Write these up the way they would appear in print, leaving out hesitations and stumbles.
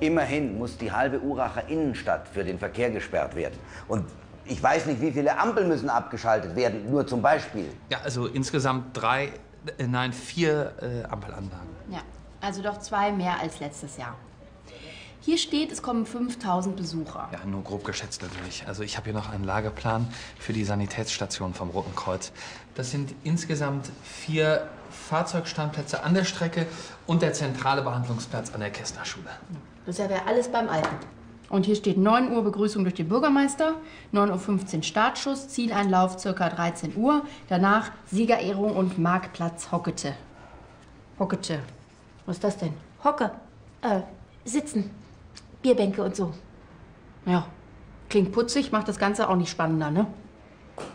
Immerhin muss die halbe Uracher Innenstadt für den Verkehr gesperrt werden. Und ich weiß nicht, wie viele Ampeln müssen abgeschaltet werden, nur zum Beispiel. Ja, also insgesamt vier Ampelanlagen. Ja, also doch 2 mehr als letztes Jahr. Hier steht, es kommen 5000 Besucher. Ja, nur grob geschätzt natürlich. Also ich habe hier noch einen Lageplan für die Sanitätsstation vom Roten Kreuz. Das sind insgesamt 4 Fahrzeugstandplätze an der Strecke und der zentrale Behandlungsplatz an der Kästner Schule. Das wäre alles beim Alten. Und hier steht 9 Uhr Begrüßung durch den Bürgermeister, 9:15 Uhr Startschuss, Zieleinlauf ca. 13 Uhr, danach Siegerehrung und Marktplatz Hockete. Hockete. Was ist das denn? Hocke. Sitzen. Bierbänke und so. Ja, klingt putzig, macht das Ganze auch nicht spannender, ne?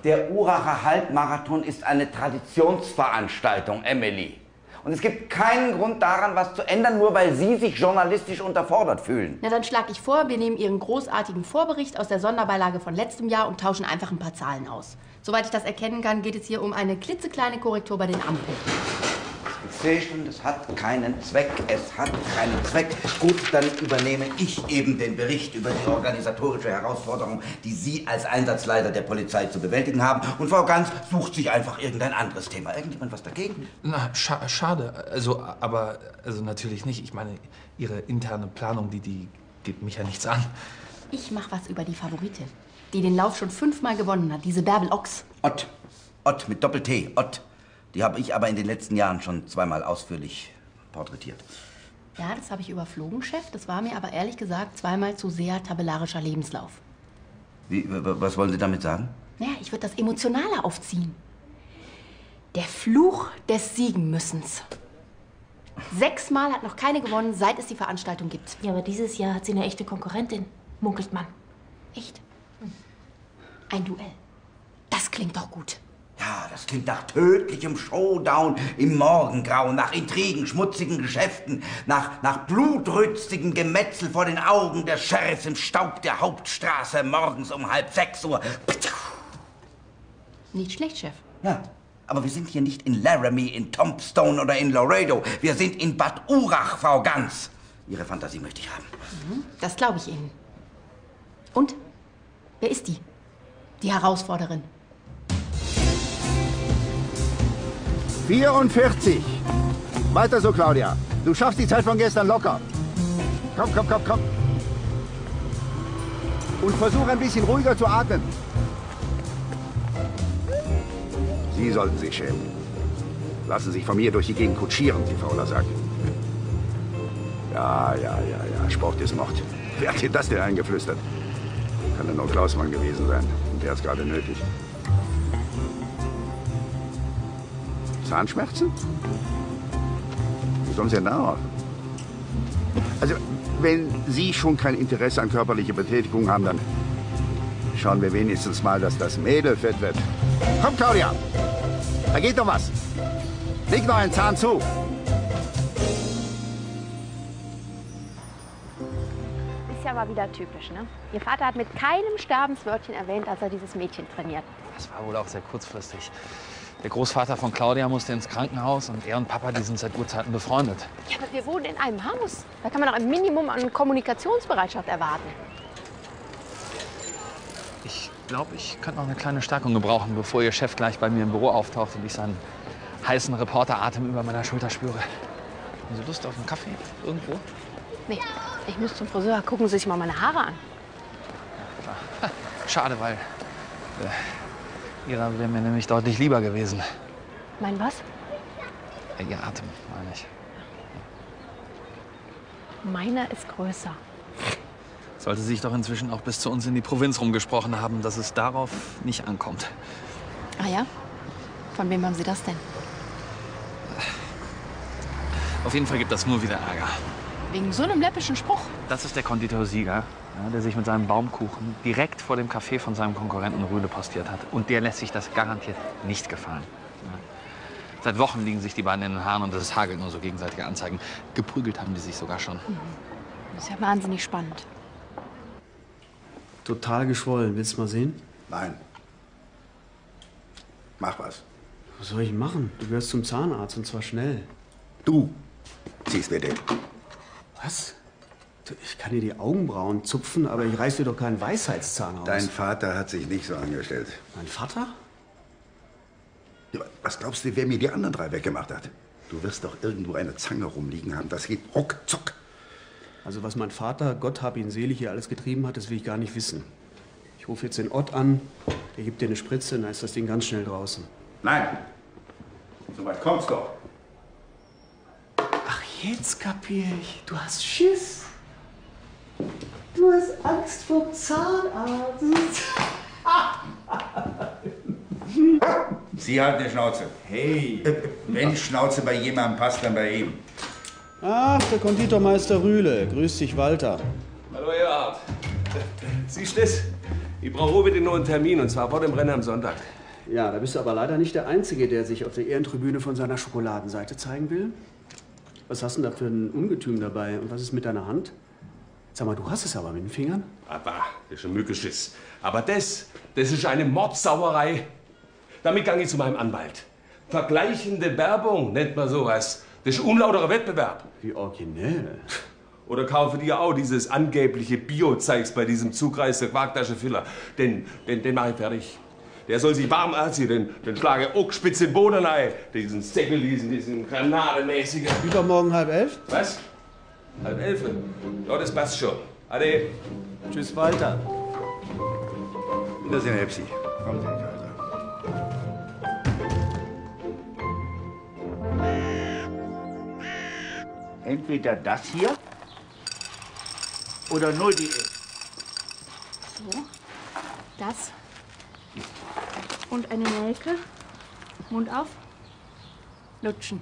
Der Uracher Halbmarathon ist eine Traditionsveranstaltung, Emily. Und es gibt keinen Grund daran, was zu ändern, nur weil Sie sich journalistisch unterfordert fühlen. Na, dann schlage ich vor, wir nehmen Ihren großartigen Vorbericht aus der Sonderbeilage von letztem Jahr und tauschen einfach ein paar Zahlen aus. Soweit ich das erkennen kann, geht es hier um eine klitzekleine Korrektur bei den Ampeln. Ich sehe schon, das hat keinen Zweck. Es hat keinen Zweck. Gut, dann übernehme ich eben den Bericht über die organisatorische Herausforderung, die Sie als Einsatzleiter der Polizei zu bewältigen haben. Und Frau Gans sucht sich einfach irgendein anderes Thema. Irgendjemand was dagegen? Na, schade. Also natürlich nicht. Ich meine, Ihre interne Planung, die geht mich ja nichts an. Ich mache was über die Favoritin, die den Lauf schon 5-mal gewonnen hat. Diese Bärbel Ott. Ott mit Doppel-T. Ott. Die habe ich aber in den letzten Jahren schon 2-mal ausführlich porträtiert. Ja, das habe ich überflogen, Chef. Das war mir aber ehrlich gesagt 2-mal zu sehr tabellarischer Lebenslauf. Wie, was wollen Sie damit sagen? Naja, ich würde das emotionaler aufziehen. Der Fluch des Siegenmüssens. 6-mal hat noch keine gewonnen, seit es die Veranstaltung gibt. Ja, aber dieses Jahr hat sie eine echte Konkurrentin, munkelt man. Echt? Ein Duell. Das klingt doch gut. Ja, das klingt nach tödlichem Showdown im Morgengrauen, nach Intrigen, schmutzigen Geschäften, nach blutrünstigem Gemetzel vor den Augen der Sheriffs im Staub der Hauptstraße morgens um 5:30 Uhr. Nicht schlecht, Chef. Ja, aber wir sind hier nicht in Laramie, in Tombstone oder in Laredo. Wir sind in Bad Urach, Frau Gans. Ihre Fantasie möchte ich haben. Das glaube ich Ihnen. Und? Wer ist die? Die Herausforderin? 44. Weiter so, Claudia. Du schaffst die Zeit von gestern locker. Komm. Und versuch ein bisschen ruhiger zu atmen. Sie sollten sich schämen. Lassen sich von mir durch die Gegend kutschieren, Sie fauler Sack. Ja. Sport ist Mord. Wer hat dir das denn eingeflüstert? Kann ja nur Klausmann gewesen sein. Und der hat's gerade nötig. Zahnschmerzen? Wie kommen Sie denn darauf? Also, wenn Sie schon kein Interesse an körperlicher Betätigung haben, dann schauen wir wenigstens mal, dass das Mädel fett wird. Komm, Claudia! Da geht doch was! Leg noch einen Zahn zu! Ist ja mal wieder typisch, ne? Ihr Vater hat mit keinem Sterbenswörtchen erwähnt, als er dieses Mädchen trainiert. Das war wohl auch sehr kurzfristig. Der Großvater von Claudia musste ins Krankenhaus und er und Papa, die sind seit Urzeiten befreundet. Ja, aber wir wohnen in einem Haus. Da kann man doch ein Minimum an Kommunikationsbereitschaft erwarten. Ich glaube, ich könnte noch eine kleine Stärkung gebrauchen, bevor Ihr Chef gleich bei mir im Büro auftaucht und ich seinen heißen Reporteratem über meiner Schulter spüre. Haben Sie Lust auf einen Kaffee? Irgendwo? Nee, ich muss zum Friseur. Gucken Sie sich mal meine Haare an. Ja, klar. Schade, weil... Ihrer wäre mir nämlich deutlich lieber gewesen. Mein was? Ja, Ihr Atem, meine ich. Meiner ist größer. Sollte sich doch inzwischen auch bis zu uns in die Provinz rumgesprochen haben, dass es darauf nicht ankommt. Ah ja? Von wem haben Sie das denn? Auf jeden Fall gibt das nur wieder Ärger. Wegen so einem läppischen Spruch? Das ist der Konditor Sieger. Ja, der sich mit seinem Baumkuchen direkt vor dem Café von seinem Konkurrenten Rühle postiert hat. Und der lässt sich das garantiert nicht gefallen. Ja. Seit Wochen liegen sich die beiden in den Haaren und es hagelt nur so gegenseitige Anzeigen. Geprügelt haben die sich sogar schon. Das ist ja wahnsinnig spannend. Total geschwollen. Willst du mal sehen? Nein. Mach was. Was soll ich machen? Du gehörst zum Zahnarzt und zwar schnell. Du ziehst mir den. Was? Ich kann dir die Augenbrauen zupfen, aber ich reiß dir doch keinen Weisheitszahn aus. Dein Vater hat sich nicht so angestellt. Mein Vater? Was glaubst du, wer mir die anderen drei weggemacht hat? Du wirst doch irgendwo eine Zange rumliegen haben. Das geht ruckzuck. Also was mein Vater, Gott hab ihn selig, hier alles getrieben hat, das will ich gar nicht wissen. Ich rufe jetzt den Ott an, der gibt dir eine Spritze, dann ist das Ding ganz schnell draußen. Nein! So weit kommt's doch. Ach, jetzt kapier ich. Du hast Schiss. Du hast Angst vor Zahnarzt. Sie halten die Schnauze. Hey! Wenn Schnauze bei jemandem passt, dann bei ihm. Ach, der Konditormeister Rühle. Grüß dich, Walter. Hallo, Gerhard. Siehst du das? Ich brauche bitte nur einen Termin, und zwar vor dem Rennen am Sonntag. Ja, da bist du aber leider nicht der Einzige, der sich auf der Ehrentribüne von seiner Schokoladenseite zeigen will. Was hast du denn da für ein Ungetüm dabei? Und was ist mit deiner Hand? Sag mal, du hast es aber mit den Fingern. Aber, das ist ein Mückeschiss. Aber das ist eine Mordsauerei. Damit gang ich zu meinem Anwalt. Vergleichende Werbung nennt man sowas. Das ist ein unlauterer Wettbewerb. Wie originell. Oder kaufe dir auch dieses angebliche Bio-Zeugs bei diesem Zugreis der Quarktaschenfüller. Den mache ich fertig. Der soll sich warm anziehen, den schlage ich auch spitz in Boden rein. Diesen Säckel, diesen granademäßigen. Übermorgen 10:30? Was? 10:30? Ja, das passt schon. Ade. Tschüss, Walter. Wiedersehen, Epsi. Komm, Kaiser. Entweder das hier oder nur die. So, das und eine Nelke. Mund auf, lutschen.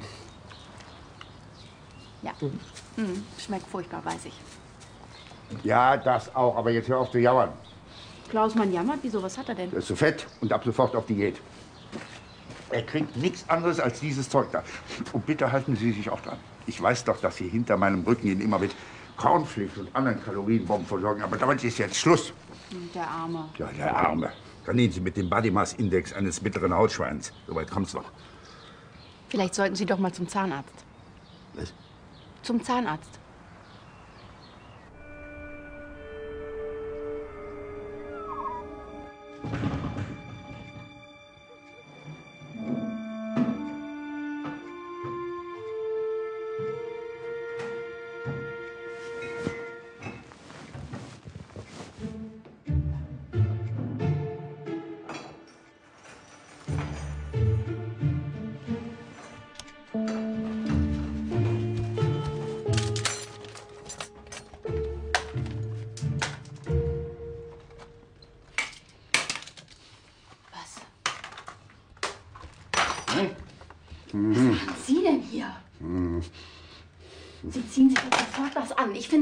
Ja, schmeckt furchtbar, weiß ich. Ja, das auch, aber jetzt hör auf zu jammern. Klausmann jammert, wieso, was hat er denn? Er ist zu fett und ab sofort auf Diät. Er kriegt nichts anderes als dieses Zeug da. Und bitte halten Sie sich auch dran. Ich weiß doch, dass Sie hinter meinem Rücken ihn immer mit Cornflakes und anderen Kalorienbomben versorgen. Aber damit ist jetzt Schluss. Der Arme. Ja, der Arme. Kaninchen Sie mit dem Body-Mass-Index eines mittleren Hautschweins. Soweit kommt's noch. Vielleicht sollten Sie doch mal zum Zahnarzt. Was? Zum Zahnarzt.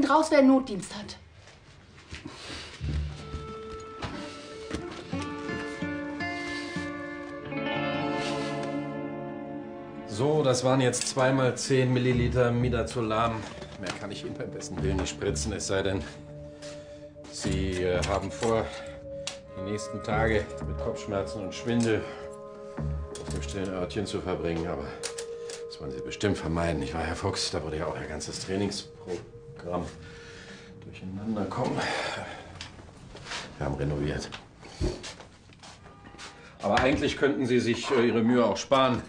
Raus, wer Notdienst hat. So, das waren jetzt 2 mal 10 Milliliter Midazolam. Mehr kann ich Ihnen beim besten Willen nicht spritzen, es sei denn, Sie haben vor, die nächsten Tage mit Kopfschmerzen und Schwindel auf dem stillen Örtchen zu verbringen. Aber das wollen Sie bestimmt vermeiden. Ich war Herr Fuchs, da wurde ja auch Ihr ganzes Trainingsprogramm durcheinander kommen. Wir haben renoviert. Aber eigentlich könnten Sie sich Ihre Mühe auch sparen.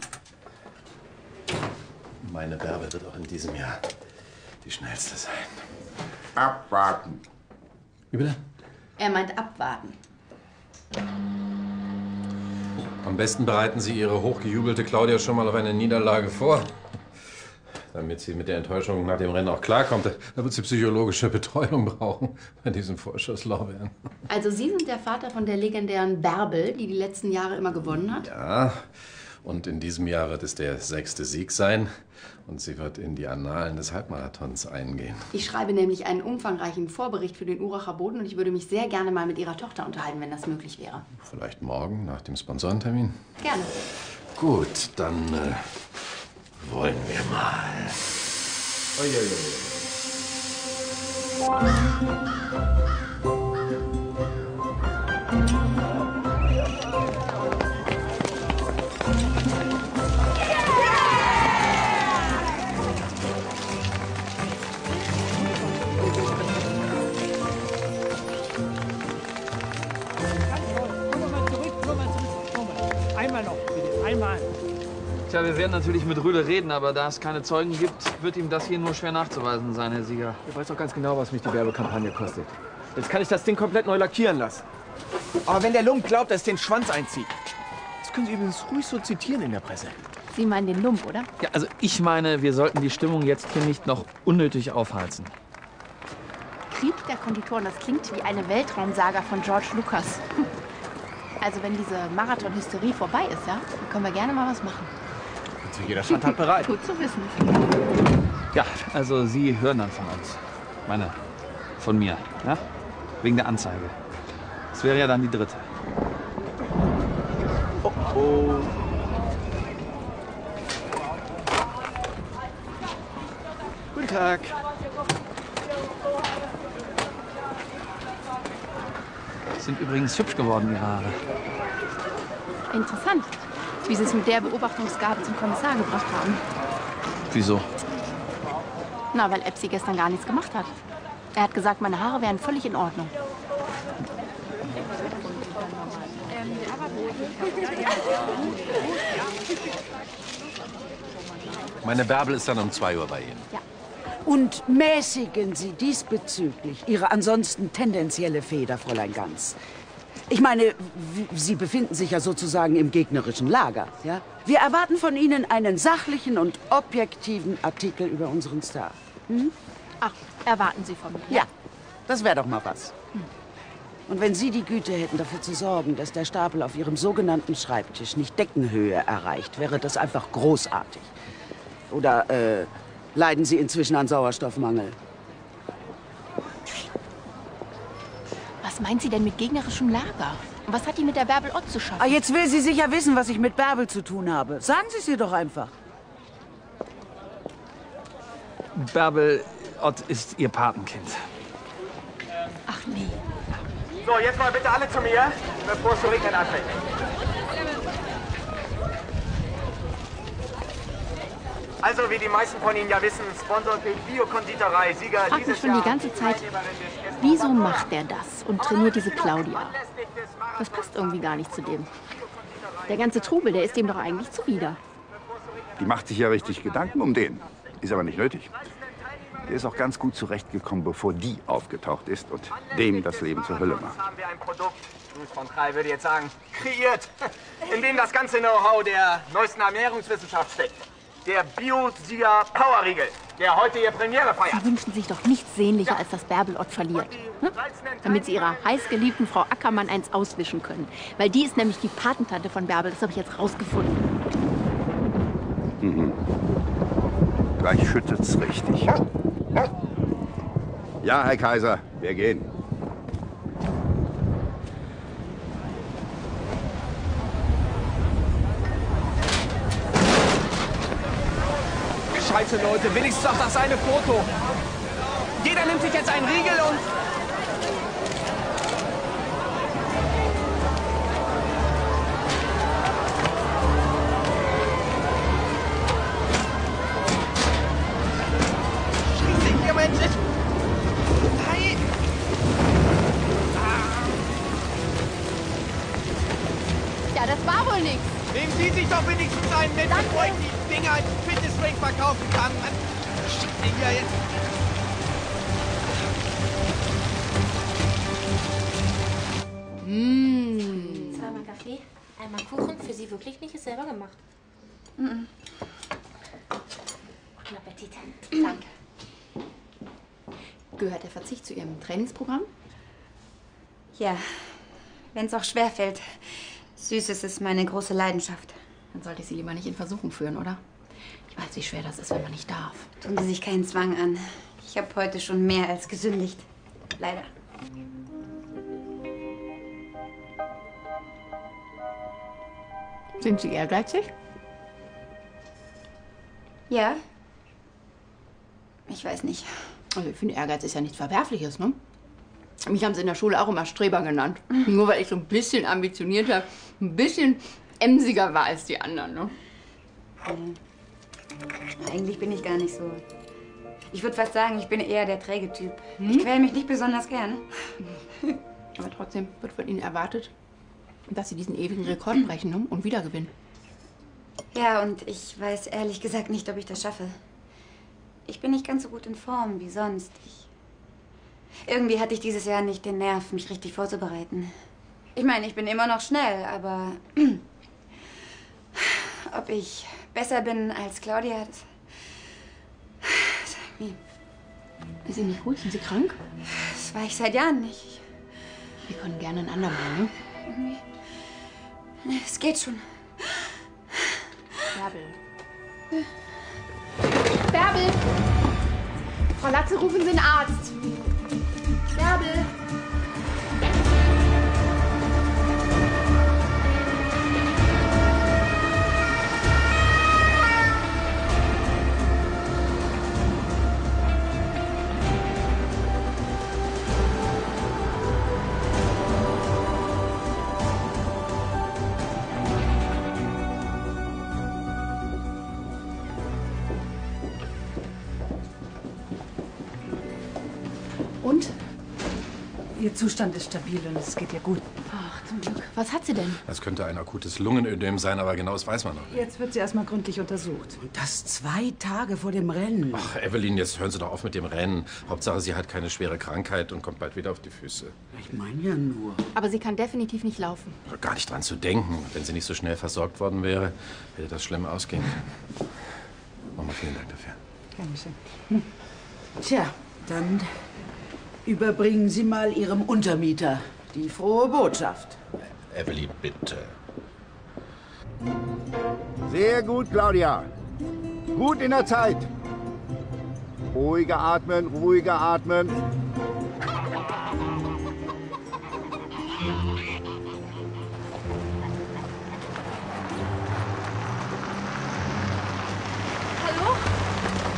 Meine Bärbel wird auch in diesem Jahr die schnellste sein. Abwarten. Wie bitte? Er meint abwarten. Am besten bereiten Sie Ihre hochgejubelte Claudia schon mal auf eine Niederlage vor. Damit sie mit der Enttäuschung nach dem Rennen auch klarkommt, da wird sie psychologische Betreuung brauchen bei diesem Vorschusslorbeeren. Also Sie sind der Vater von der legendären Bärbel, die letzten Jahre immer gewonnen hat? Ja, und in diesem Jahr wird es der 6. Sieg sein und sie wird in die Annalen des Halbmarathons eingehen. Ich schreibe nämlich einen umfangreichen Vorbericht für den Uracher Boten und ich würde mich sehr gerne mal mit Ihrer Tochter unterhalten, wenn das möglich wäre. Vielleicht morgen nach dem Sponsorentermin? Gerne. Gut, dann... wollen wir mal. Oh, yeah, yeah, yeah. Ja, wir werden natürlich mit Rühle reden, aber da es keine Zeugen gibt, wird ihm das hier nur schwer nachzuweisen sein, Herr Sieger. Ich weiß doch ganz genau, was mich die Werbekampagne kostet. Jetzt kann ich das Ding komplett neu lackieren lassen. Aber wenn der Lump glaubt, dass es den Schwanz einzieht, das können Sie übrigens ruhig so zitieren in der Presse. Sie meinen den Lump, oder? Ja, also ich meine, wir sollten die Stimmung jetzt hier nicht noch unnötig aufheizen. Krieg der Konditoren, das klingt wie eine Weltraumsaga von George Lucas. Also wenn diese Marathon-Hysterie vorbei ist, ja, dann können wir gerne mal was machen. Und zu jeder Standart bereit. Gut zu wissen. Ja, also Sie hören dann von uns. Von mir, ja? Wegen der Anzeige. Das wäre ja dann die dritte. Oh, oh. Guten Tag. Sind übrigens hübsch geworden, die Haare. Interessant, wie Sie es mit der Beobachtungsgabe zum Kommissar gebracht haben. Wieso? Na, weil Epsi gestern gar nichts gemacht hat. Er hat gesagt, meine Haare wären völlig in Ordnung. Meine Bärbel ist dann um 2 Uhr bei Ihnen. Ja. Und mäßigen Sie diesbezüglich Ihre ansonsten tendenzielle Feder, Fräulein Gans. Ich meine, Sie befinden sich ja sozusagen im gegnerischen Lager, ja? Wir erwarten von Ihnen einen sachlichen und objektiven Artikel über unseren Star. Hm? Ach, erwarten Sie von mir? Ja, das wäre doch mal was. Und wenn Sie die Güte hätten, dafür zu sorgen, dass der Stapel auf Ihrem sogenannten Schreibtisch nicht Deckenhöhe erreicht, wäre das einfach großartig. Oder, leiden Sie inzwischen an Sauerstoffmangel? Was meint sie denn mit gegnerischem Lager? Und was hat die mit der Bärbel Ott zu schaffen? Ah, jetzt will sie sicher wissen, was ich mit Bärbel zu tun habe. Sagen Sie es ihr doch einfach. Bärbel Ott ist ihr Patenkind. Ach nee. So, jetzt mal bitte alle zu mir, bevor es zu regnen anfängt. Also, wie die meisten von Ihnen ja wissen, sponsert die Biokonditerei Sieger dieses Jahr. Ich frage mich schon die ganze Zeit, wieso macht der das und trainiert diese Claudia? Das passt irgendwie gar nicht zu dem. Der ganze Trubel, der ist dem doch eigentlich zuwider. Die macht sich ja richtig Gedanken um den. Ist aber nicht nötig. Der ist auch ganz gut zurechtgekommen, bevor die aufgetaucht ist und dem das Leben zur Hölle macht. Haben wir ein Produkt, Luis von Krei würde jetzt sagen, kreiert, in dem das ganze Know-how der neuesten Ernährungswissenschaft steckt. Der Biosieger Powerriegel, der heute hier Premiere feiert. Sie wünschen sich doch nichts sehnlicher, als dass Bärbel Ott verliert. Hm? Damit Sie Ihrer heißgeliebten Frau Ackermann eins auswischen können. Weil die ist nämlich die Patentante von Bärbel, das habe ich jetzt rausgefunden. Mhm. Gleich schüttet's richtig. Ja, Herr Kaiser, wir gehen. Scheiße, Leute, wenigstens doch das eine Foto. Jeder nimmt sich jetzt einen Riegel und... Schließlich, ihr Mensch, Hi! Ja, das war wohl nichts. Nehmen Sie sich doch wenigstens einen mit, bevor ich die Dinger als Fitnessring verkaufen kann. Schick den hier jetzt. Mmh. 2 mal Kaffee, 1 mal Kuchen. Für Sie wirklich nicht, ist selber gemacht. Mhm. Guten Appetit. Danke. Gehört der Verzicht zu Ihrem Trainingsprogramm? Ja, wenn es auch schwerfällt. Süßes ist meine große Leidenschaft. Dann sollte ich Sie lieber nicht in Versuchung führen, oder? Ich weiß, wie schwer das ist, wenn man nicht darf. Tun Sie sich keinen Zwang an. Ich habe heute schon mehr als gesündigt. Leider. Sind Sie ehrgeizig? Ja. Ich weiß nicht. Also ich finde, Ehrgeiz ist ja nichts Verwerfliches, ne? Mich haben sie in der Schule auch immer Streber genannt. Nur weil ich so ein bisschen ambitionierter, ein bisschen emsiger war als die anderen, ne? Eigentlich bin ich gar nicht so. Ich würde fast sagen, ich bin eher der träge Typ. Hm? Ich quäle mich nicht besonders gern. Aber trotzdem wird von Ihnen erwartet, dass Sie diesen ewigen Rekord brechen, ne? Und wiedergewinnen. Ja, und ich weiß ehrlich gesagt nicht, ob ich das schaffe. Ich bin nicht ganz so gut in Form wie sonst. Irgendwie hatte ich dieses Jahr nicht den Nerv, mich richtig vorzubereiten. Ich meine, ich bin immer noch schnell, aber ob ich besser bin als Claudia, das sag nie. Ist Ihnen nicht gut? Sind Sie krank? Das war ich seit Jahren nicht. Wir können gerne ein andermal, ne? Irgendwie. Nee, es geht schon. Bärbel. Bärbel! Frau Latze, rufen Sie einen Arzt. Bärbel! Ihr Zustand ist stabil und es geht ihr gut. Ach, zum Glück. Was hat sie denn? Das könnte ein akutes Lungenödem sein, aber genau das weiß man noch nicht. Jetzt wird sie erstmal gründlich untersucht. Und das 2 Tage vor dem Rennen. Ach, Evelyn, jetzt hören Sie doch auf mit dem Rennen. Hauptsache, sie hat keine schwere Krankheit und kommt bald wieder auf die Füße. Ich meine ja nur. Aber sie kann definitiv nicht laufen. Gar nicht dran zu denken. Wenn sie nicht so schnell versorgt worden wäre, hätte das schlimm ausgehen können. Mama, vielen Dank dafür. Gerne schön. Hm. Tja, dann überbringen Sie mal Ihrem Untermieter die frohe Botschaft. Evelyn, bitte. Sehr gut, Claudia. Gut in der Zeit. Ruhiger atmen, ruhiger atmen. Hallo?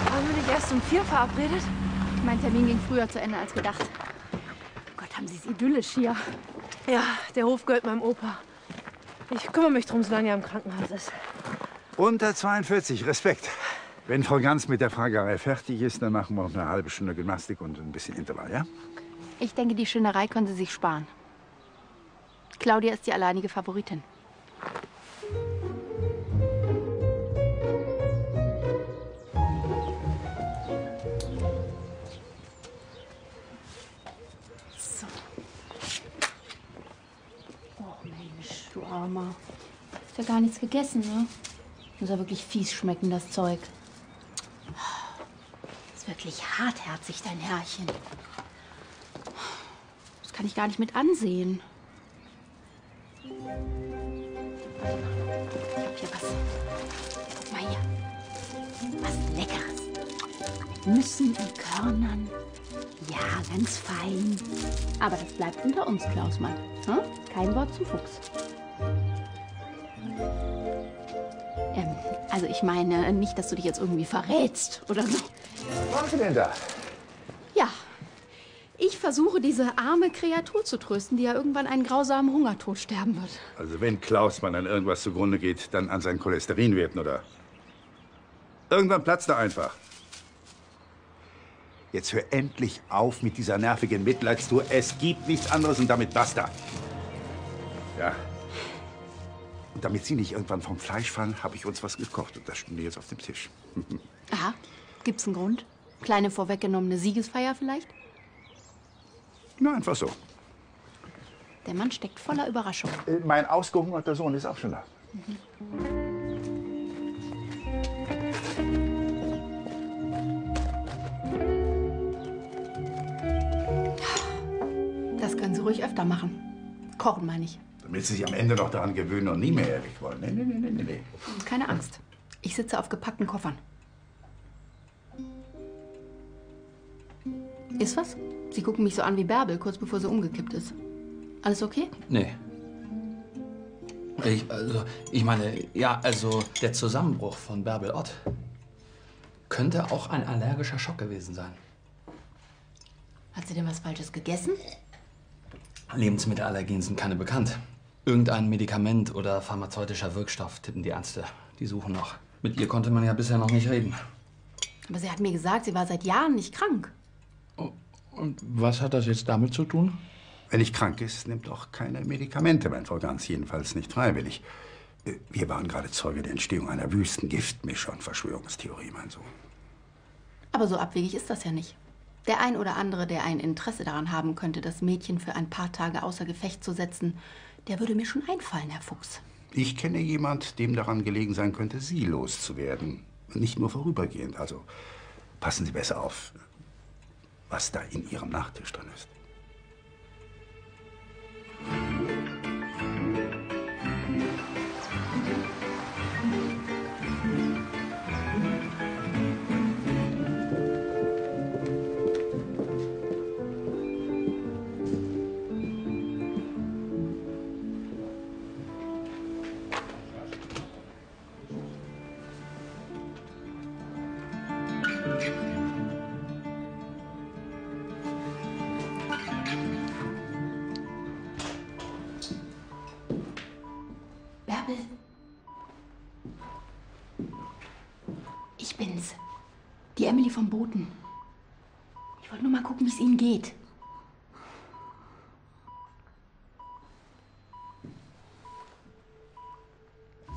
Waren wir nicht erst um 4 verabredet? Mein Termin ging früher zu Ende als gedacht. Oh Gott, haben Sie es idyllisch hier. Ja, der Hof gehört meinem Opa. Ich kümmere mich drum, solange er im Krankenhaus ist. Unter 42, Respekt. Wenn Frau Gans mit der Fragerei fertig ist, dann machen wir noch eine halbe Stunde Gymnastik und ein bisschen Intervall, ja? Ich denke, die Schönerei können Sie sich sparen. Claudia ist die alleinige Favoritin. Armer. Hast ja gar nichts gegessen, ne? Muss ja wirklich fies schmecken, das Zeug. Das ist wirklich hartherzig, dein Herrchen. Das kann ich gar nicht mit ansehen. Hier, was? Guck mal hier. Was Leckeres. Nüssen und Körnern. Ja, ganz fein. Aber das bleibt unter uns, Klausmann. Hm? Kein Wort zum Fuchs. Also ich meine nicht, dass du dich jetzt irgendwie verrätst oder so. Was machst du denn da? Ja, ich versuche, diese arme Kreatur zu trösten, die ja irgendwann einen grausamen Hungertod sterben wird. Also wenn Klausmann an irgendwas zugrunde geht, dann an seinen Cholesterinwerten, oder? Irgendwann platzt er einfach. Jetzt hör endlich auf mit dieser nervigen Mitleidstour. Es gibt nichts anderes und damit basta. Ja. Und damit Sie nicht irgendwann vom Fleisch fallen, habe ich uns was gekocht. Und das stehen wir jetzt auf dem Tisch. Aha. Gibt's einen Grund? Kleine vorweggenommene Siegesfeier vielleicht? Na, einfach so. Der Mann steckt voller Überraschung. Mein ausgehungerter Sohn ist auch schon da. Mhm. Das können Sie ruhig öfter machen. Kochen meine ich. Damit Sie sich am Ende noch daran gewöhnen und nie mehr ehrlich wollen. Nee, nee, nee, nee, nee. Keine Angst. Ich sitze auf gepackten Koffern. Ist was? Sie gucken mich so an wie Bärbel, kurz bevor sie umgekippt ist. Alles okay? Nee. Ich meine, ja, also der Zusammenbruch von Bärbel Ott könnte auch ein allergischer Schock gewesen sein. Hat sie denn was Falsches gegessen? Lebensmittelallergien sind keine bekannt. Irgendein Medikament oder pharmazeutischer Wirkstoff tippen die Ärzte. Die suchen noch. Mit ihr konnte man ja bisher noch nicht reden. Aber sie hat mir gesagt, sie war seit Jahren nicht krank. Und was hat das jetzt damit zu tun? Wenn ich krank ist, nimmt auch keine Medikamente, mein Frau Gans, jedenfalls nicht freiwillig. Wir waren gerade Zeuge der Entstehung einer wüsten Giftmische und Verschwörungstheorie, mein Sohn. Aber so abwegig ist das ja nicht. Der ein oder andere, der ein Interesse daran haben könnte, das Mädchen für ein paar Tage außer Gefecht zu setzen, der würde mir schon einfallen, Herr Fuchs. Ich kenne jemand, dem daran gelegen sein könnte, Sie loszuwerden. Nicht nur vorübergehend. Also passen Sie besser auf, was da in Ihrem Nachtisch drin ist. Ich bin's. Die Emily vom Boten. Ich wollte nur mal gucken, wie es Ihnen geht.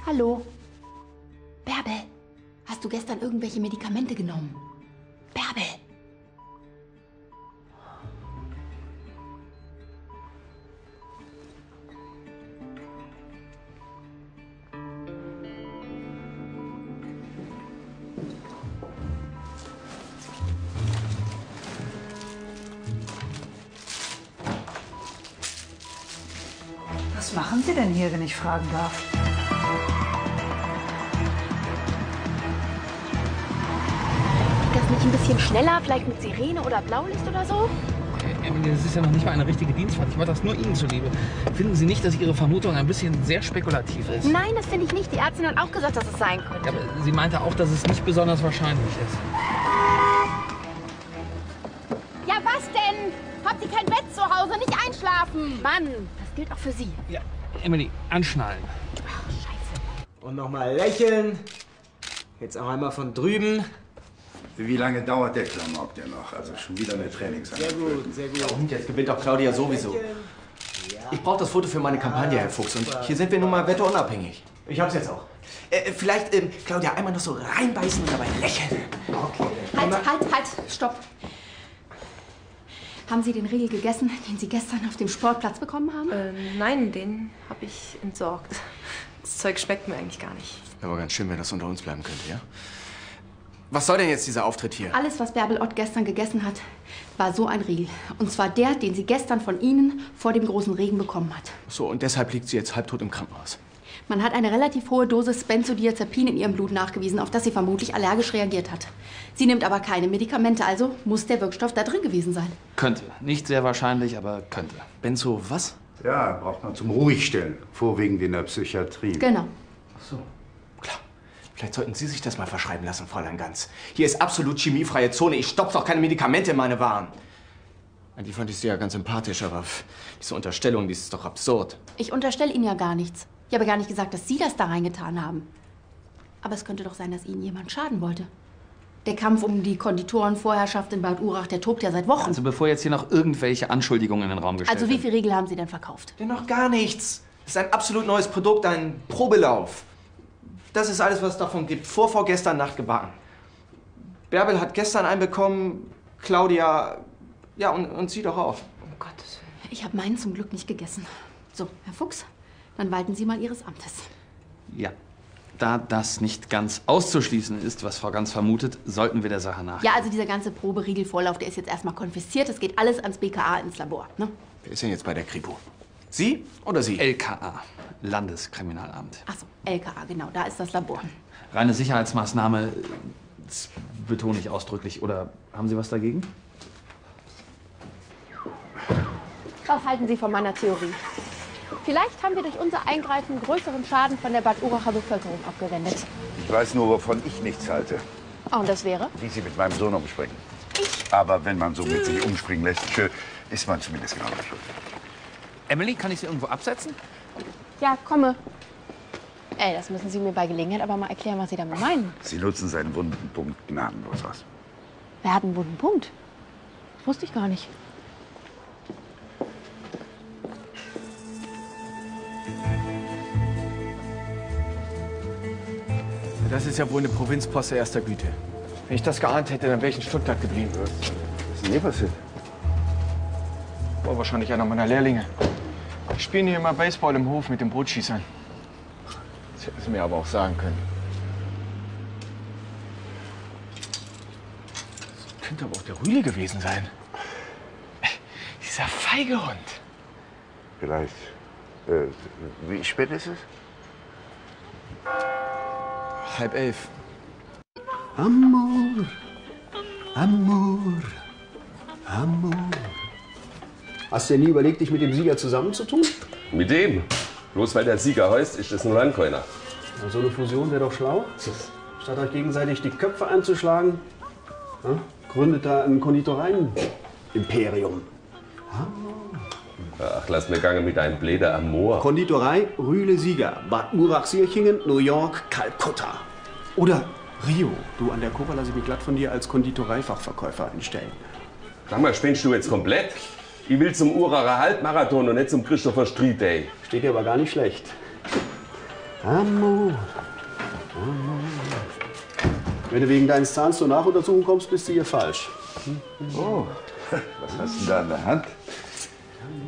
Hallo. Bärbel, hast du gestern irgendwelche Medikamente genommen? Bärbel! Was machen Sie denn hier, wenn ich fragen darf? Geht das nicht ein bisschen schneller? Vielleicht mit Sirene oder Blaulicht oder so? Emily, das ist ja noch nicht mal eine richtige Dienstfahrt. Ich mache das nur Ihnen zuliebe. Finden Sie nicht, dass Ihre Vermutung ein bisschen sehr spekulativ ist? Nein, das finde ich nicht. Die Ärztin hat auch gesagt, dass es sein könnte. Ja, aber sie meinte auch, dass es nicht besonders wahrscheinlich ist. Ja, was denn? Habt ihr kein Bett zu Hause? Nicht einschlafen! Mann! Gilt auch für Sie. Ja, Emily, anschnallen. Ach, Scheiße. Und nochmal lächeln. Jetzt auch einmal von drüben. Wie lange dauert der Klamauk denn noch? Also schon wieder eine Trainingseinheit. Sehr gut, sehr gut. Und jetzt gewinnt auch Claudia sowieso. Ich brauche das Foto für meine Kampagne, Herr Fuchs. Und hier sind wir nun mal wetterunabhängig. Ich hab's jetzt auch. Vielleicht, Claudia, einmal noch so reinbeißen und dabei lächeln. Okay. Halt, stopp. Haben Sie den Riegel gegessen, den Sie gestern auf dem Sportplatz bekommen haben? Nein, den habe ich entsorgt. Das Zeug schmeckt mir eigentlich gar nicht. Aber ganz schön, wenn das unter uns bleiben könnte, ja? Was soll denn jetzt dieser Auftritt hier? Alles, was Bärbel Ott gestern gegessen hat, war so ein Riegel. Und zwar der, den sie gestern von Ihnen vor dem großen Regen bekommen hat. So, und deshalb liegt sie jetzt halbtot im Krankenhaus? Man hat eine relativ hohe Dosis Benzodiazepin in ihrem Blut nachgewiesen, auf das sie vermutlich allergisch reagiert hat. Sie nimmt aber keine Medikamente, also muss der Wirkstoff da drin gewesen sein. Könnte. Nicht sehr wahrscheinlich, aber könnte. Benzo was? Ja, braucht man zum Ruhigstellen. Vorwiegend in der Psychiatrie. Genau. Ach so. Klar. Vielleicht sollten Sie sich das mal verschreiben lassen, Fräulein Gans. Hier ist absolut chemiefreie Zone. Ich stopfe doch keine Medikamente in meine Waren. Eigentlich fand ich Sie ja ganz sympathisch, aber diese Unterstellung, die ist doch absurd. Ich unterstelle Ihnen ja gar nichts. Ich habe gar nicht gesagt, dass Sie das da reingetan haben. Aber es könnte doch sein, dass Ihnen jemand schaden wollte. Der Kampf um die Konditorenvorherrschaft in Bad Urach, der tobt ja seit Wochen. Also bevor jetzt hier noch irgendwelche Anschuldigungen in den Raum gestellt werden. Also wie viele Riegel haben Sie denn verkauft? Denn noch gar nichts. Das ist ein absolut neues Produkt, ein Probelauf. Das ist alles, was es davon gibt. Vorgestern Nacht gebacken. Bärbel hat gestern einen bekommen, Claudia... Ja, und Sie doch auch. Um Gottes Willen. Ich habe meinen zum Glück nicht gegessen. So, Herr Fuchs. Dann walten Sie mal Ihres Amtes. Ja, da das nicht ganz auszuschließen ist, was Frau Gans vermutet, sollten wir der Sache nachgehen. Ja, also dieser ganze Proberiegelvorlauf, der ist jetzt erstmal konfisziert. Es geht alles ans BKA ins Labor, ne? Wer ist denn jetzt bei der Kripo? Sie oder Sie? LKA, Landeskriminalamt. Ach so, LKA, genau, da ist das Labor. Reine Sicherheitsmaßnahme, das betone ich ausdrücklich. Oder haben Sie was dagegen? Was halten Sie von meiner Theorie? Vielleicht haben wir durch unser Eingreifen größeren Schaden von der Bad Uracher Bevölkerung abgewendet. Ich weiß nur, wovon ich nichts halte. Oh, und das wäre? Wie Sie mit meinem Sohn umspringen. Ich? Aber wenn man so mit sich umspringen lässt, ist man zumindest genau nicht schuld. Emily, kann ich Sie irgendwo absetzen? Ja, komme. Ey, das müssen Sie mir bei Gelegenheit aber mal erklären, was Sie damit meinen. Sie nutzen seinen wunden Punkt gnadenlos aus. Wer hat einen wunden Punkt? Das wusste ich gar nicht. Das ist ja wohl eine Provinzposse erster Güte. Wenn ich das geahnt hätte, dann wäre ich in Stuttgart geblieben. Was ist denn hier passiert? War wahrscheinlich einer meiner Lehrlinge. Wir spielen hier immer Baseball im Hof mit den Bootschießern. Das hätten sie mir aber auch sagen können. Das könnte aber auch der Rühle gewesen sein. Dieser feige Hund. Vielleicht. Wie spät ist es? 10:30. Amor, Amor, Amor. Hast du dir nie überlegt, dich mit dem Sieger zusammenzutun? Mit dem? Bloß weil der Sieger heißt, ist das ein Landkeuner. Na, so eine Fusion wäre doch schlau. Statt euch gegenseitig die Köpfe anzuschlagen, gründet da ein Konditoreien-Imperium. Ach, lass mir gange mit einem Bläder Amor. Konditorei Rühle Sieger, Bad Urach Sierchingen, New York, Kalkutta. Oder Rio. Du, an der Kurve lasse ich mich glatt von dir als Konditoreifachverkäufer einstellen. Sag mal, spinnst du jetzt komplett? Ich will zum Uracher Halbmarathon und nicht zum Christopher Street Day. Steht dir aber gar nicht schlecht. Amor. Amor. Wenn du wegen deines Zahns zur Nachuntersuchung kommst, bist du hier falsch. Oh, was hast du da in der Hand?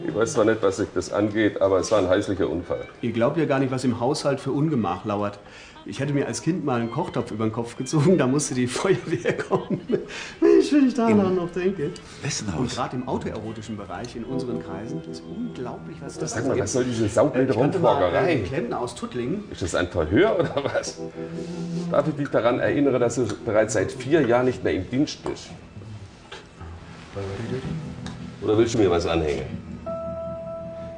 Ich weiß zwar nicht, was sich das angeht, aber es war ein häuslicher Unfall. Ihr glaubt ja gar nicht, was im Haushalt für Ungemach lauert. Ich hätte mir als Kind mal einen Kochtopf über den Kopf gezogen, da musste die Feuerwehr kommen. Ich will nicht daran noch denken. Und gerade im autoerotischen Bereich in unseren Kreisen ist unglaublich, was das ist. Sag mal, was soll diese saublöde Rumfragerei? Klempner aus Tuttlingen. Ist das ein Verhör oder was? Darf ich dich daran erinnern, dass du bereits seit 4 Jahren nicht mehr im Dienst bist? Oder willst du mir was anhängen?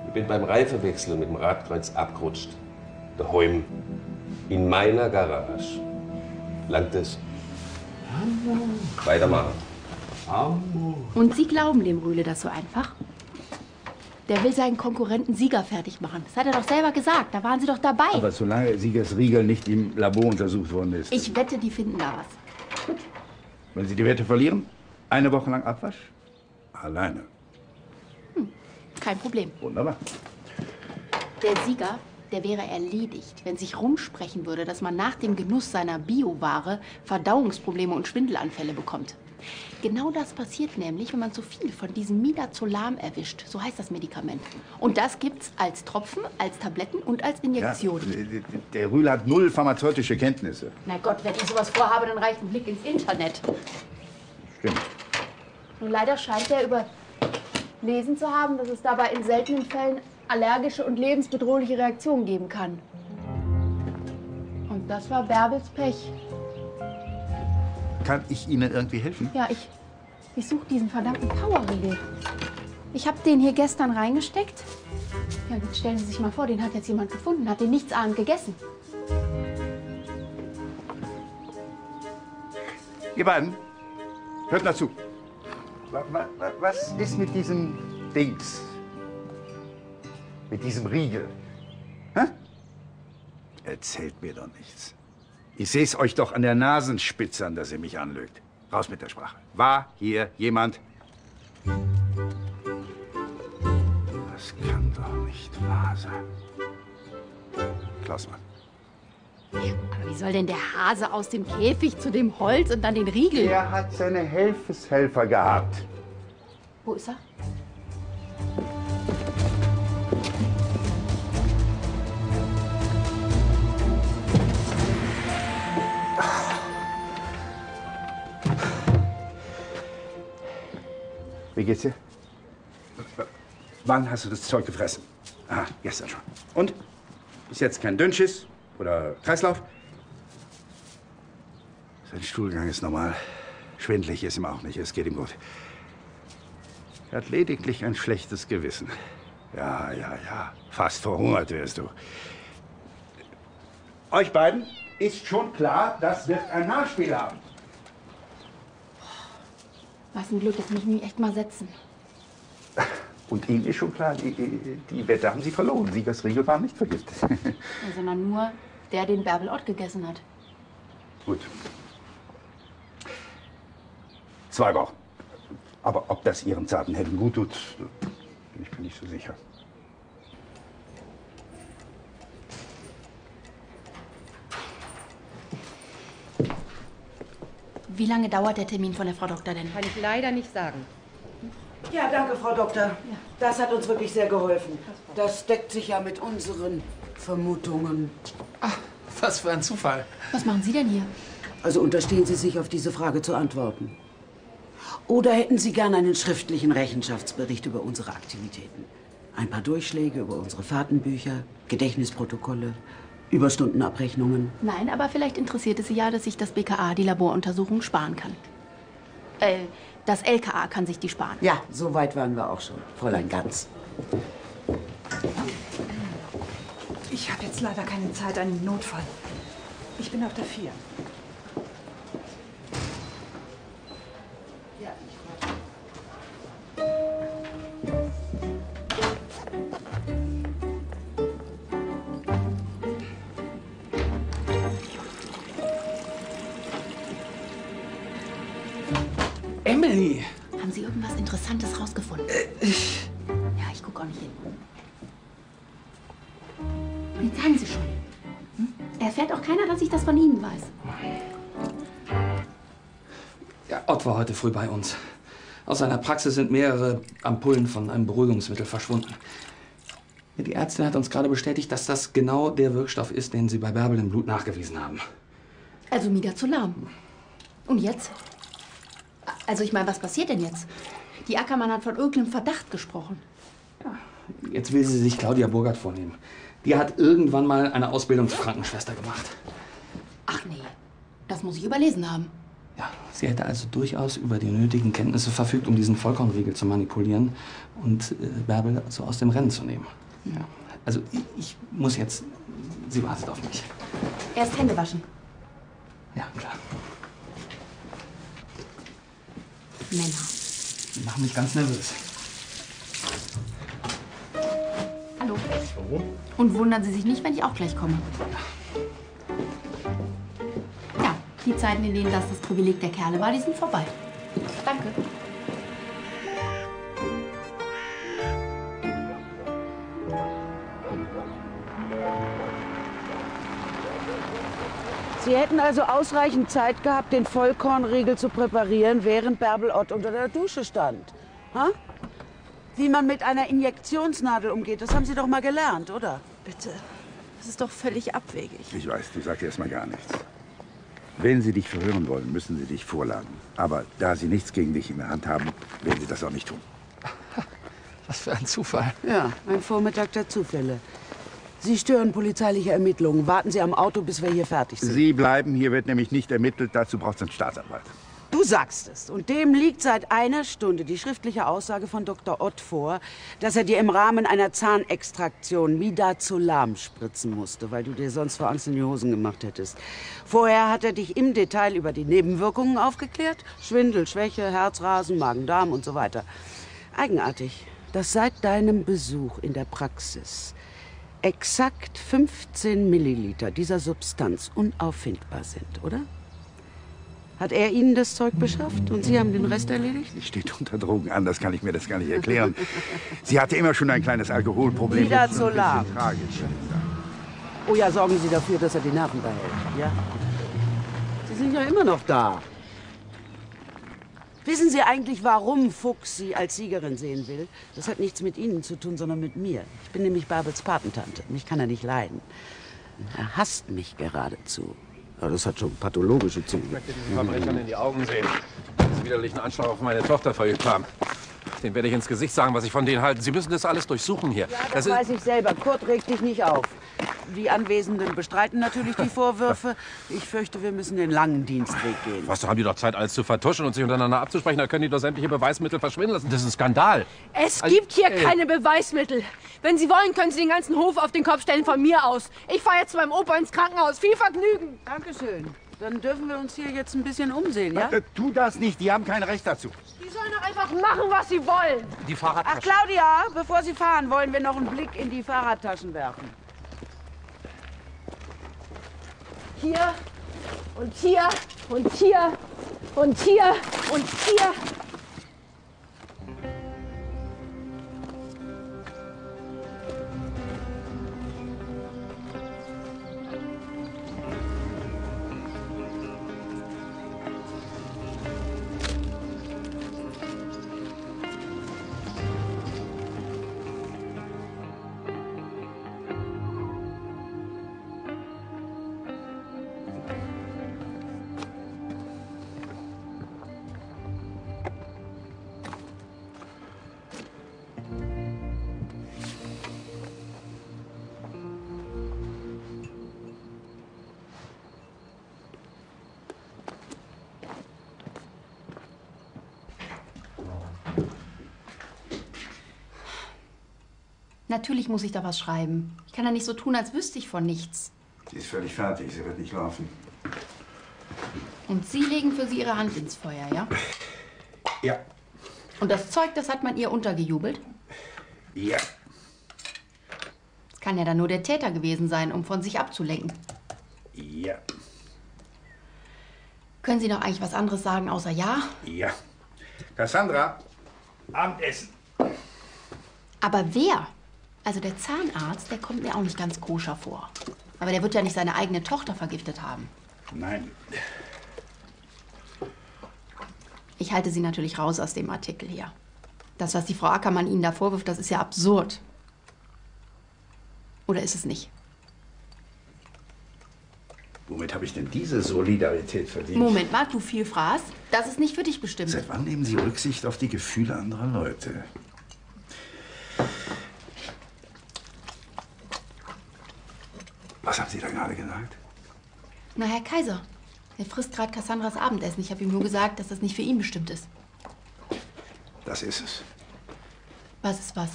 Ich bin beim Reifewechsel mit dem Radkreuz abgerutscht. Daheim. In meiner Garage. Langt es. Weitermachen. Und Sie glauben dem Rühle das so einfach? Der will seinen Konkurrenten Sieger fertig machen. Das hat er doch selber gesagt. Da waren Sie doch dabei. Aber solange Siegers Riegel nicht im Labor untersucht worden ist. Ich wette, die finden da was. Gut. Wenn Sie die Wette verlieren, 1 Woche lang Abwasch. Alleine. Kein Problem. Wunderbar. Der Sieger, der wäre erledigt, wenn sich rumsprechen würde, dass man nach dem Genuss seiner Bioware Verdauungsprobleme und Schwindelanfälle bekommt. Genau das passiert nämlich, wenn man zu viel von diesem Midazolam erwischt. So heißt das Medikament. Und das gibt's als Tropfen, als Tabletten und als Injektionen. Ja, der Rühle hat 0 pharmazeutische Kenntnisse. Na Gott, wenn ich sowas vorhabe, dann reicht ein Blick ins Internet. Stimmt. Nun leider scheint der über Lesen zu haben, dass es dabei in seltenen Fällen allergische und lebensbedrohliche Reaktionen geben kann. Und das war Bärbels Pech. Kann ich Ihnen irgendwie helfen? Ja, ich suche diesen verdammten Powerriegel. Ich habe den hier gestern reingesteckt. Ja, jetzt stellen Sie sich mal vor, den hat jetzt jemand gefunden, hat den nichtsahnd gegessen. Ihr beiden, hört mal zu. Was ist mit diesem Dings? Mit diesem Riegel? Hä? Erzählt mir doch nichts. Ich seh's euch doch an der Nasenspitze an, dass ihr mich anlügt. Raus mit der Sprache. War hier jemand? Das kann doch nicht wahr sein. Klausmann. Aber wie soll denn der Hase aus dem Käfig zu dem Holz und dann den Riegel? Er hat seine Helfershelfer gehabt. Wo ist er? Wie geht's dir? Wann hast du das Zeug gefressen? Ah, gestern schon. Und? Ist jetzt kein Dünnschiss? Oder Kreislauf? Sein Stuhlgang ist normal. Schwindelig ist ihm auch nicht. Es geht ihm gut. Er hat lediglich ein schlechtes Gewissen. Ja. Fast verhungert wärst du. Euch beiden ist schon klar, das wird ein Nachspiel haben. Was ein Glück, dass mich nie echt mal setzen. Und Ihnen ist schon klar, die Wette haben Sie verloren. Siegers Riegel war nicht vergiftet. Sondern nur der, den Bärbel Ott gegessen hat. Gut. 2 Wochen. Aber ob das Ihren zarten Händen gut tut, ich bin nicht so sicher. Wie lange dauert der Termin von der Frau Doktor denn? Kann ich leider nicht sagen. Ja, danke, Frau Doktor. Ja. Das hat uns wirklich sehr geholfen. Das deckt sich ja mit unseren Vermutungen. Ach, was für ein Zufall. Was machen Sie denn hier? Also unterstehen Sie sich, auf diese Frage zu antworten. Oder hätten Sie gern einen schriftlichen Rechenschaftsbericht über unsere Aktivitäten? Ein paar Durchschläge über unsere Fahrtenbücher, Gedächtnisprotokolle, Überstundenabrechnungen? Nein, aber vielleicht interessiert es Sie ja, dass sich das BKA die Laboruntersuchung sparen kann. Das LKA kann sich die sparen. Ja, so weit waren wir auch schon, Fräulein Gans. Ich habe jetzt leider keine Zeit, einen Notfall. Ich bin auf der 4. Emily! Haben Sie irgendwas Interessantes rausgefunden? Ja, ich gucke auch nicht hin. Jetzt sagen Sie schon. Hm? Erfährt auch keiner, dass ich das von Ihnen weiß. Ja, Ott war heute früh bei uns. Aus seiner Praxis sind mehrere Ampullen von einem Beruhigungsmittel verschwunden. Die Ärztin hat uns gerade bestätigt, dass das genau der Wirkstoff ist, den Sie bei Bärbel im Blut nachgewiesen haben. Also Midazolam. Und jetzt? Also ich meine, was passiert denn jetzt? Die Ackermann hat von irgendeinem Verdacht gesprochen. Ja, jetzt will sie sich Claudia Burgert vornehmen. Die hat irgendwann mal eine Ausbildung zur Krankenschwester gemacht. Ach nee, das muss ich überlesen haben. Ja, sie hätte also durchaus über die nötigen Kenntnisse verfügt, um diesen Vollkornriegel zu manipulieren und Bärbel so aus dem Rennen zu nehmen. Ja. Also ich muss jetzt... Sie wartet auf mich. Erst Hände waschen. Ja, klar. Männer. Die machen mich ganz nervös. Hallo. Hallo. Und wundern Sie sich nicht, wenn ich auch gleich komme. Ja, die Zeiten, in denen das Privileg der Kerle war, die sind vorbei. Danke. Sie hätten also ausreichend Zeit gehabt, den Vollkornriegel zu präparieren, während Bärbel Ott unter der Dusche stand. Ha? Wie man mit einer Injektionsnadel umgeht, das haben Sie doch mal gelernt, oder? Bitte, das ist doch völlig abwegig. Ich weiß, du sagst erstmal gar nichts. Wenn Sie dich verhören wollen, müssen Sie dich vorladen. Aber da Sie nichts gegen dich in der Hand haben, werden Sie das auch nicht tun. Was für ein Zufall. Ja, ein Vormittag der Zufälle. Sie stören polizeiliche Ermittlungen. Warten Sie am Auto, bis wir hier fertig sind. Sie bleiben. Hier wird nämlich nicht ermittelt. Dazu braucht es einen Staatsanwalt. Du sagst es. Und dem liegt seit einer Stunde die schriftliche Aussage von Dr. Ott vor, dass er dir im Rahmen einer Zahnextraktion Midazolam spritzen musste, weil du dir sonst vor Angst in die Hosen gemacht hättest. Vorher hat er dich im Detail über die Nebenwirkungen aufgeklärt. Schwindel, Schwäche, Herzrasen, Magen-Darm und so weiter. Eigenartig, dass seit deinem Besuch in der Praxis exakt 15 Milliliter dieser Substanz unauffindbar sind, oder? Hat er Ihnen das Zeug beschafft und Sie haben den Rest erledigt? Sie steht unter Drogen an, das kann ich mir das gar nicht erklären. Sie hatte immer schon ein kleines Alkoholproblem. Midazolam. Oh ja, sorgen Sie dafür, dass er die Nerven behält, ja? Sie sind ja immer noch da. Wissen Sie eigentlich, warum Fuchs Sie als Siegerin sehen will? Das hat nichts mit Ihnen zu tun, sondern mit mir. Ich bin nämlich Bärbels Patentante. Mich kann er nicht leiden. Er hasst mich geradezu. Ja, das hat schon pathologische Züge. Ich möchte diesen Verbrechern in die Augen sehen, die widerlichen Anschlag auf meine Tochter verübt haben. Den werde ich ins Gesicht sagen, was ich von denen halte. Sie müssen das alles durchsuchen hier. Ja, das weiß ich selber. Kurt regt dich nicht auf. Die Anwesenden bestreiten natürlich die Vorwürfe. Ich fürchte, wir müssen den langen Dienstweg gehen. Was, da haben die doch Zeit, alles zu vertuschen und sich untereinander abzusprechen. Da können die doch sämtliche Beweismittel verschwinden lassen. Das ist ein Skandal. Es gibt hier keine Beweismittel. Wenn Sie wollen, können Sie den ganzen Hof auf den Kopf stellen von mir aus. Ich fahre jetzt zu meinem Opa ins Krankenhaus. Viel Vergnügen. Dankeschön. Dann dürfen wir uns hier jetzt ein bisschen umsehen, ja? Tu das nicht, die haben kein Recht dazu. Die sollen doch einfach machen, was sie wollen. Die Fahrradtaschen. Ach, Claudia, bevor Sie fahren, wollen wir noch einen Blick in die Fahrradtaschen werfen. Hier und hier und hier und hier und hier. Natürlich muss ich da was schreiben. Ich kann ja nicht so tun, als wüsste ich von nichts. Sie ist völlig fertig. Sie wird nicht laufen. Und Sie legen für sie Ihre Hand ins Feuer, ja? Ja. Und das Zeug, das hat man ihr untergejubelt? Ja. Es kann ja dann nur der Täter gewesen sein, um von sich abzulenken. Ja. Können Sie noch eigentlich was anderes sagen, außer ja? Ja. Cassandra, Abendessen. Aber wer? Also der Zahnarzt, der kommt mir auch nicht ganz koscher vor. Aber der wird ja nicht seine eigene Tochter vergiftet haben. Nein. Ich halte Sie natürlich raus aus dem Artikel hier. Das, was die Frau Ackermann Ihnen da vorwirft, das ist ja absurd. Oder ist es nicht? Womit habe ich denn diese Solidarität verdient? Moment mal, du Vielfraß. Das ist nicht für dich bestimmt. Seit wann nehmen Sie Rücksicht auf die Gefühle anderer Leute? Was haben Sie da gerade gesagt? Na, Herr Kaiser, er frisst gerade Cassandras Abendessen. Ich habe ihm nur gesagt, dass das nicht für ihn bestimmt ist. Das ist es. Was ist was?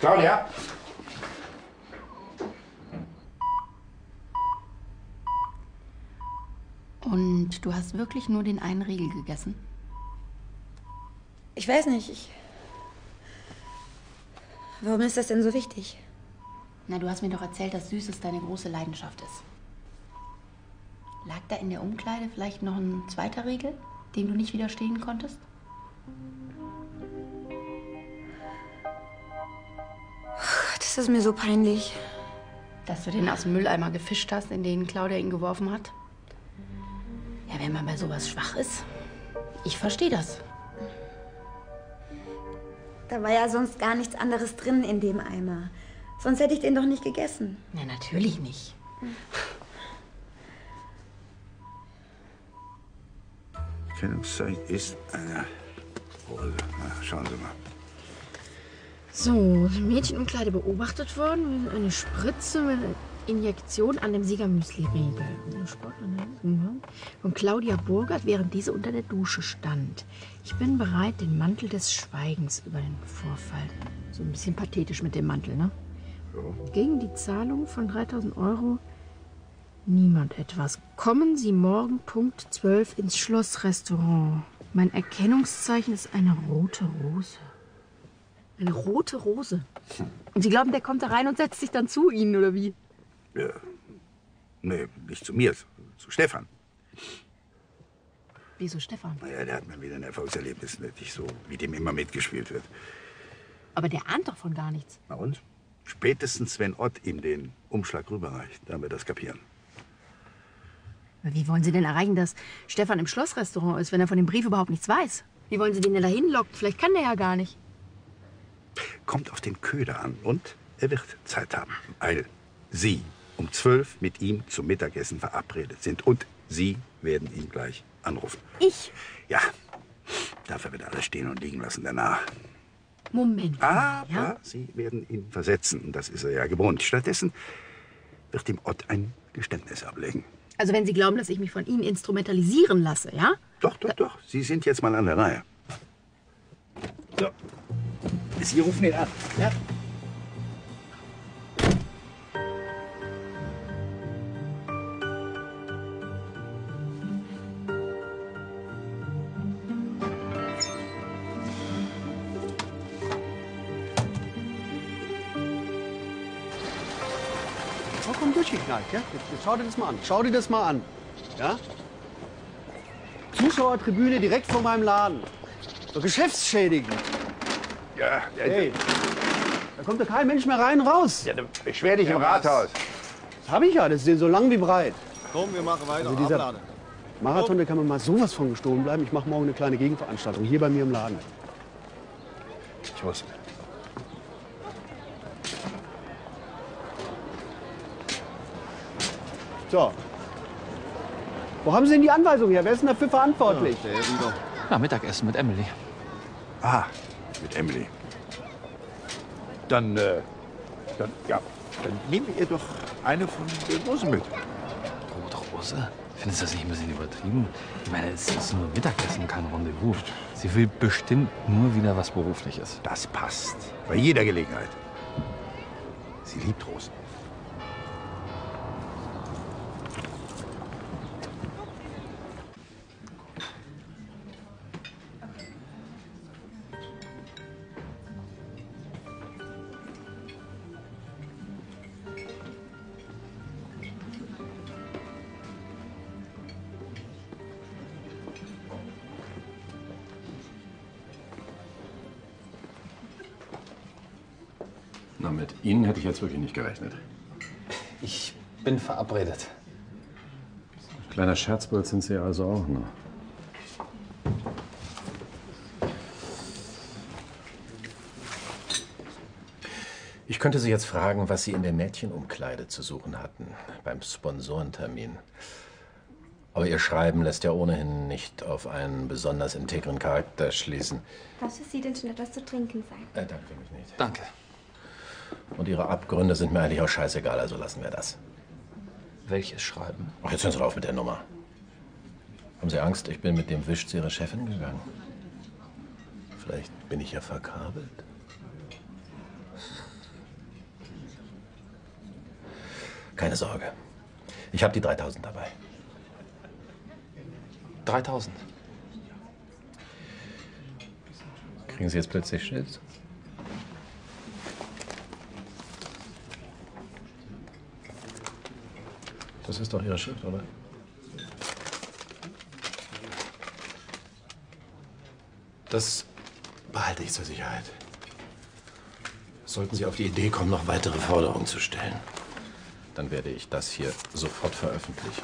Claudia! Und du hast wirklich nur den einen Riegel gegessen? Ich weiß nicht, Warum ist das denn so wichtig? Na, du hast mir doch erzählt, dass Süßes deine große Leidenschaft ist. Lag da in der Umkleide vielleicht noch ein zweiter Riegel, dem du nicht widerstehen konntest? Das ist mir so peinlich. Dass du den aus dem Mülleimer gefischt hast, in den Claudia ihn geworfen hat? Ja, wenn man bei sowas schwach ist. Ich verstehe das. Da war ja sonst gar nichts anderes drin in dem Eimer. Sonst hätte ich den doch nicht gegessen. Na, natürlich nicht. Erkennungszeichen ist eine Hose. Na, schauen Sie mal. So, Mädchenumkleide beobachtet worden, eine Spritze mit Injektion an dem Sieger-Müsli-Riegel. Von Claudia Burgert, während diese unter der Dusche stand. Ich bin bereit, den Mantel des Schweigens über den Vorfall. So ein bisschen pathetisch mit dem Mantel, ne? Ja. Gegen die Zahlung von 3.000 Euro niemand etwas. Kommen Sie morgen Punkt 12 ins Schlossrestaurant. Mein Erkennungszeichen ist eine rote Rose. Eine rote Rose. Und Sie glauben, der kommt da rein und setzt sich dann zu Ihnen, oder wie? Ja. Nee, nicht zu mir, zu Stefan. Wieso Stefan? Naja, der hat mal wieder ein Erfolgserlebnis, nicht so, wie dem immer mitgespielt wird. Aber der ahnt doch von gar nichts. Na und? Spätestens, wenn Ott ihm den Umschlag rüberreicht, dann wird das kapieren. Aber wie wollen Sie denn erreichen, dass Stefan im Schlossrestaurant ist, wenn er von dem Brief überhaupt nichts weiß? Wie wollen Sie den denn da hinlocken? Vielleicht kann der ja gar nicht. Kommt auf den Köder an und er wird Zeit haben, weil Sie um 12 mit ihm zum Mittagessen verabredet sind und Sie werden ihn gleich anrufen. Ich? Ja, dafür wird alles stehen und liegen lassen danach. Moment. Aber ja? Sie werden ihn versetzen und das ist er ja gewohnt. Stattdessen wird dem Ott ein Geständnis ablegen. Also wenn Sie glauben, dass ich mich von Ihnen instrumentalisieren lasse, ja? Doch, doch, doch. Sie sind jetzt mal an der Reihe. So. Sie rufen ihn an. Ja. So, komm durchgeknallt, ja? Jetzt schau dir das mal an. Schau dir das mal an. Ja? Zuschauertribüne direkt vor meinem Laden. So geschäftsschädigend. Ja, hey, da kommt doch kein Mensch mehr rein und raus. Ja, dann beschwer dich im Rathaus. Das habe ich ja, das ist so lang wie breit. Komm, wir machen weiter. Also dieser Marathon, da kann man mal sowas von gestohlen bleiben. Ich mache morgen eine kleine Gegenveranstaltung hier bei mir im Laden. Ich muss. So. Wo haben Sie denn die Anweisung her? Wer ist denn dafür verantwortlich? Ja, na, Mittagessen mit Emily. Ah. Mit Emily. Dann nehmen wir ihr doch eine von den Rosen mit. Rote Rose? Findest du das nicht ein bisschen übertrieben? Ich meine, es ist nur Mittagessen, kein Rendezvous. Sie will bestimmt nur wieder was Berufliches. Das passt. Bei jeder Gelegenheit. Sie liebt Rosen. Mit Ihnen hätte ich jetzt wirklich nicht gerechnet. Ich bin verabredet. Kleiner Scherzbold sind Sie also auch noch. Ich könnte Sie jetzt fragen, was Sie in der Mädchenumkleide zu suchen hatten, beim Sponsorentermin. Aber Ihr Schreiben lässt ja ohnehin nicht auf einen besonders integren Charakter schließen. Was für Sie denn schon etwas zu trinken sein? Danke, für mich nicht. Danke. Und Ihre Abgründe sind mir eigentlich auch scheißegal, also lassen wir das. Welches Schreiben? Ach, jetzt hören Sie auf mit der Nummer. Haben Sie Angst, ich bin mit dem Wisch zu Ihrer Chefin gegangen? Vielleicht bin ich ja verkabelt. Keine Sorge. Ich habe die 3000 dabei. 3000? Kriegen Sie jetzt plötzlich Schiss? Das ist doch Ihre Schrift, oder? Das behalte ich zur Sicherheit. Sollten Sie auf die Idee kommen, noch weitere Forderungen zu stellen, dann werde ich das hier sofort veröffentlichen.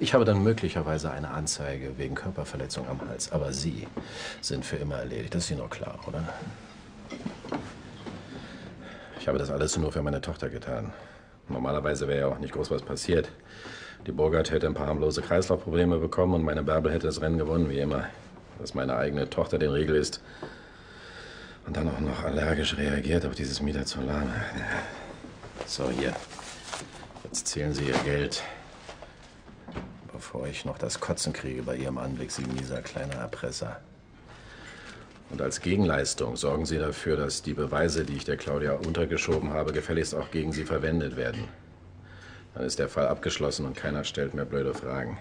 Ich habe dann möglicherweise eine Anzeige wegen Körperverletzung am Hals, aber Sie sind für immer erledigt. Das ist Ihnen doch klar, oder? Ich habe das alles nur für meine Tochter getan. Normalerweise wäre ja auch nicht groß was passiert. Die Burgert hätte ein paar harmlose Kreislaufprobleme bekommen und meine Bärbel hätte das Rennen gewonnen, wie immer. Dass meine eigene Tochter den Riegel isst und dann auch noch allergisch reagiert auf dieses Midazolam. So, hier. Jetzt zählen Sie Ihr Geld, bevor ich noch das Kotzen kriege bei Ihrem Anblick, Sie mieser kleiner Erpresser. Und als Gegenleistung sorgen Sie dafür, dass die Beweise, die ich der Claudia untergeschoben habe, gefälligst auch gegen Sie verwendet werden. Dann ist der Fall abgeschlossen und keiner stellt mehr blöde Fragen.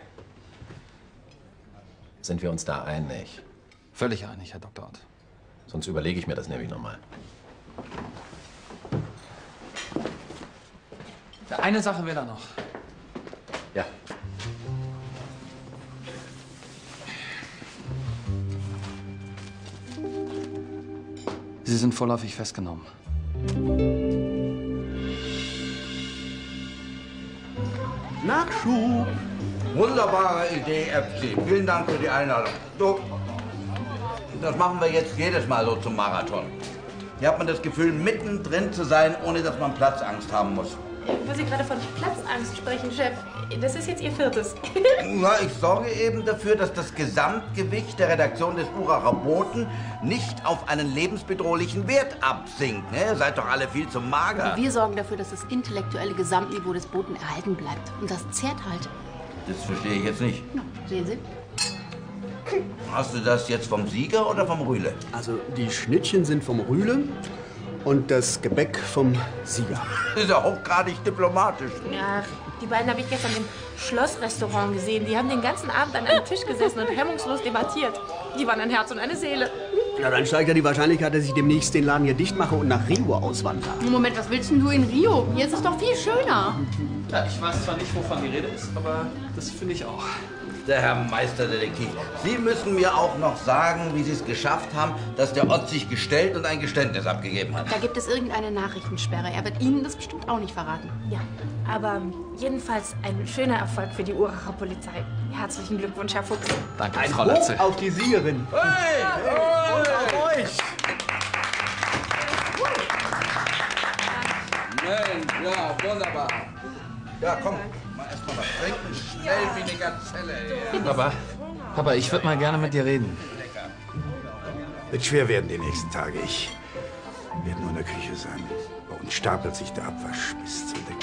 Sind wir uns da einig? Völlig einig, Herr Dr. Ott. Sonst überlege ich mir das nämlich nochmal. Eine Sache will er noch. Ja. Sie sind vorläufig festgenommen. Nachschub! Wunderbare Idee, FC. Vielen Dank für die Einladung. So, das machen wir jetzt jedes Mal so zum Marathon. Hier hat man das Gefühl, mittendrin zu sein, ohne dass man Platzangst haben muss. Wo Sie gerade von Platzangst sprechen, Chef, das ist jetzt Ihr viertes. Na, ich sorge eben dafür, dass das Gesamtgewicht der Redaktion des Uracher Boten nicht auf einen lebensbedrohlichen Wert absinkt. Ne? Seid doch alle viel zu mager. Und wir sorgen dafür, dass das intellektuelle Gesamtniveau des Boten erhalten bleibt. Und das zehrt halt. Das verstehe ich jetzt nicht. No, sehen Sie. Hast du das jetzt vom Sieger oder vom Rühle? Also, die Schnittchen sind vom Rühle. Und das Gebäck vom Sieger. Das ist ja hochgradig diplomatisch. Ach, die beiden habe ich gestern im Schlossrestaurant gesehen. Die haben den ganzen Abend an einem Tisch gesessen und hemmungslos debattiert. Die waren ein Herz und eine Seele. Na, dann steigt ja die Wahrscheinlichkeit, dass ich demnächst den Laden hier dicht mache und nach Rio auswandere. Moment, was willst denn du in Rio? Hier ist es doch viel schöner. Ja, ich weiß zwar nicht, wovon die Rede ist, aber das finde ich auch. Der Herr Meisterdetektiv, Sie müssen mir auch noch sagen, wie Sie es geschafft haben, dass der Ott sich gestellt und ein Geständnis abgegeben hat. Da gibt es irgendeine Nachrichtensperre. Er wird Ihnen das bestimmt auch nicht verraten. Ja, aber jedenfalls ein schöner Erfolg für die Uracher Polizei. Herzlichen Glückwunsch, Herr Fuchs. Danke, Frau Latze. Auf die Siegerin. Hey, hey, hey. Und auf euch. Mensch, ja, wunderbar. Ja, komm. Erstmal was trinken, schnell wie eine Gazelle. Ja. Papa, ich würde mal gerne mit dir reden. Wird schwer werden die nächsten Tage. Ich werde nur in der Küche sein. Bei uns stapelt sich der Abwasch bis zum Deckel.